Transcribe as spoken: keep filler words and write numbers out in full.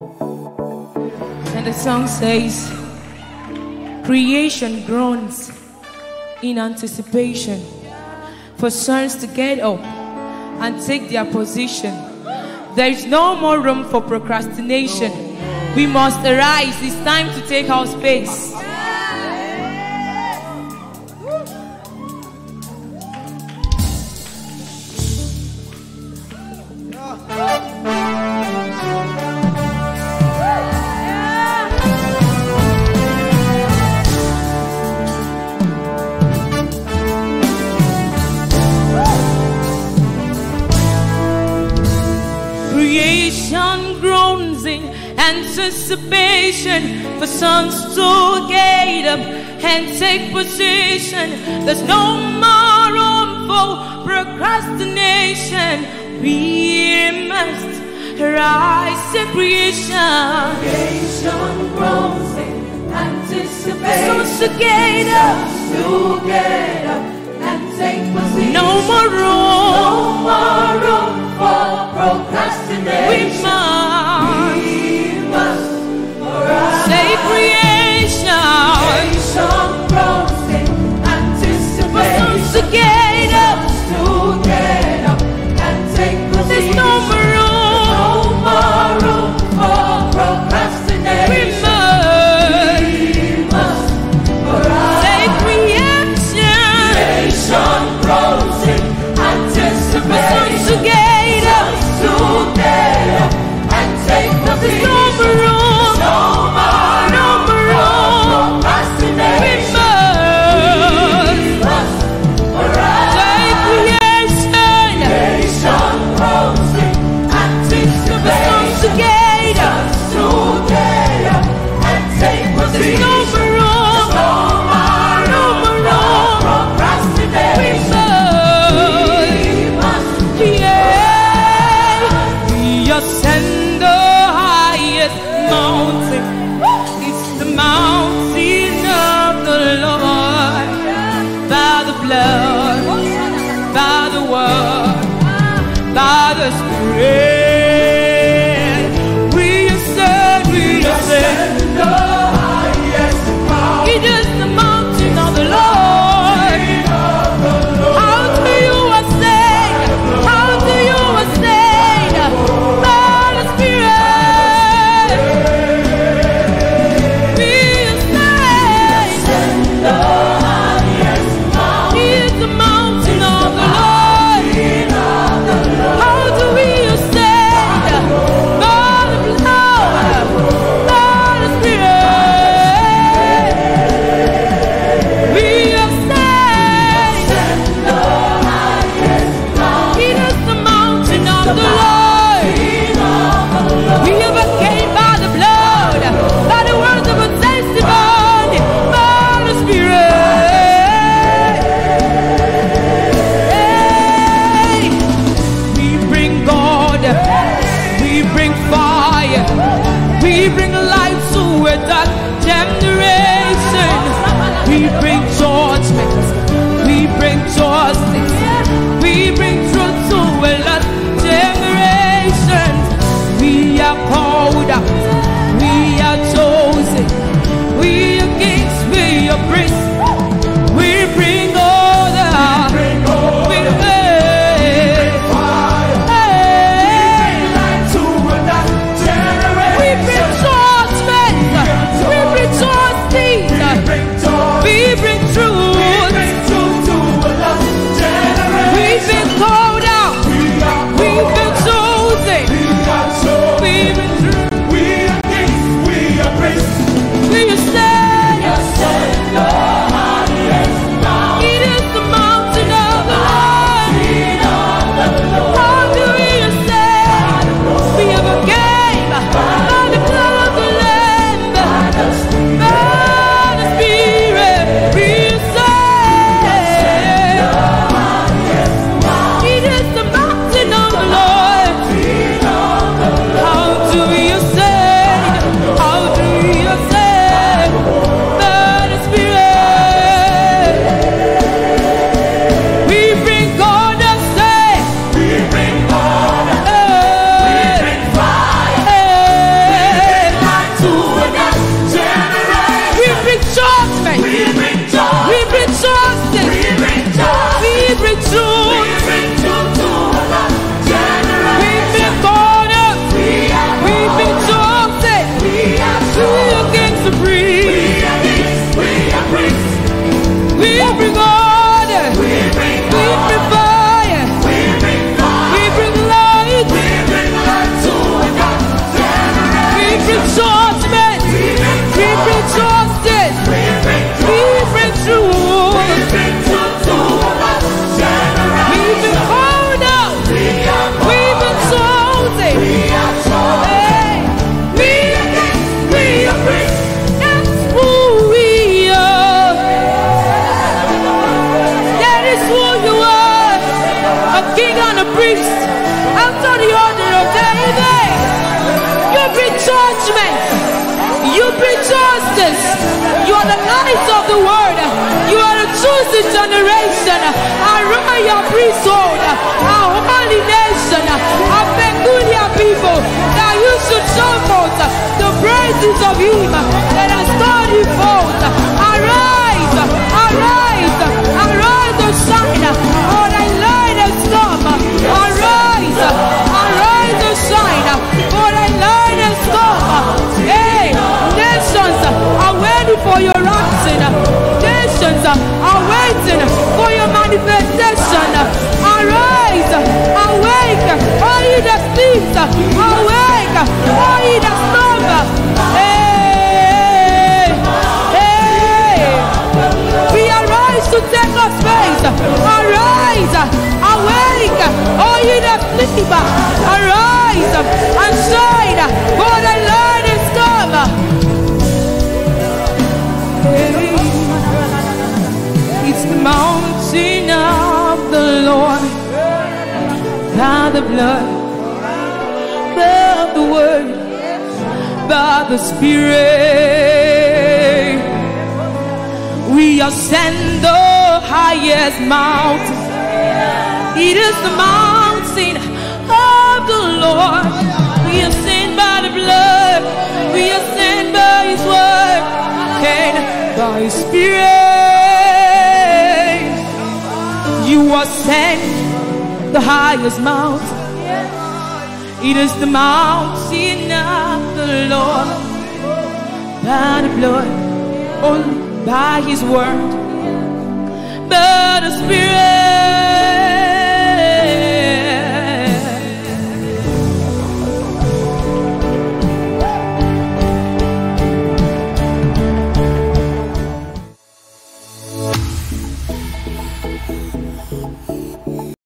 And the song says, creation groans in anticipation for sons to get up and take their position. There is no more room for procrastination. We must arise. It's time to take our space. Creation groans in anticipation for sons to get up and take position. There's no more room for procrastination. We must rise to creation. Creation groans in anticipation. Sons to get up, sons to get up and take position. No more room. No more room. That's exalted. We've exalted. We've been through. We've been called out. We've been exalted. Hey, we are, we are free. That's who we are. That is who you are. A king and a priest. After the order of David. You bring judgment. You bring justice. You are the light of the world. You are the chosen generation. A royal priesthood. A holy nation. A peculiar people. That you should show forth the praises of him that has taught you forth. Arise. Arise. Arise and shine. For thy light has come. Arise. Arise and shine. For thy light has come. Hey, nations are waiting for your action. Nations are waiting for your manifestation. Arise, awake, all ye that sleep. Awake, all ye that slumber. Hey, hey, we arise to take our space. Arise, awake, all ye that sleep. Arise and shine, for the Lord is come. It's the mountain of the Lord, by the blood of the word, by the Spirit. We ascend the highest mountain. It is the mountain of the Lord. We ascend by the blood. We ascend by His word. Thy Spirit, you ascend the highest mountain. It is the mountain of the Lord, by the blood, oh, by His word, by the Spirit.